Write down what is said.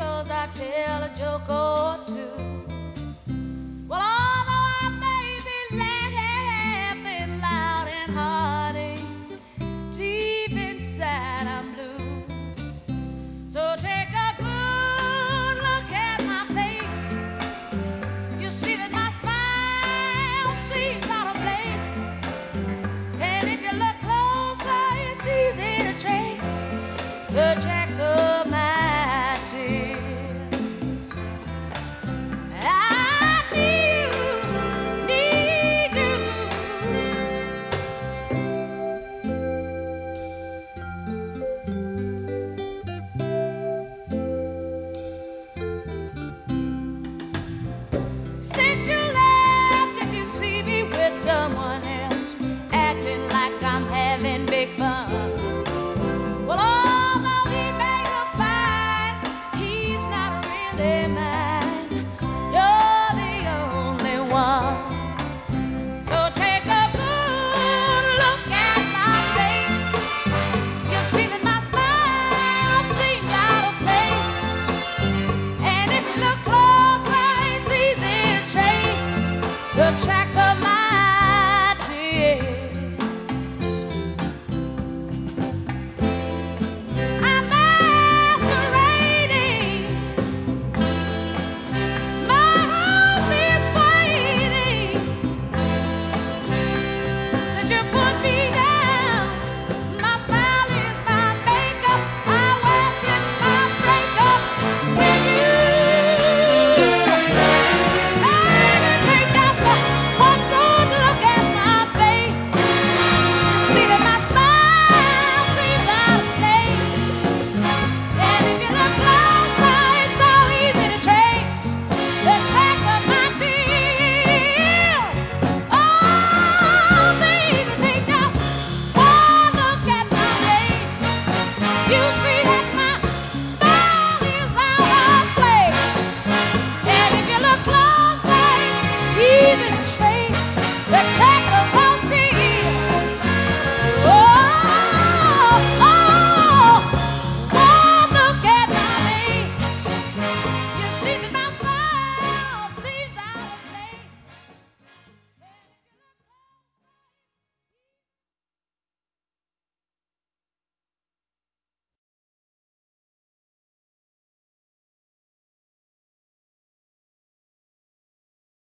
'cause I tell a joke or two. Well, although I may be laughing loud and hearty, deep inside I'm blue. So take a good look at my face. You see that my smile seems out of place, and if you look closer, it's easy to trace the tracks of my someone else, acting like I'm having big fun. Well, although he may look fine, he's not really mine.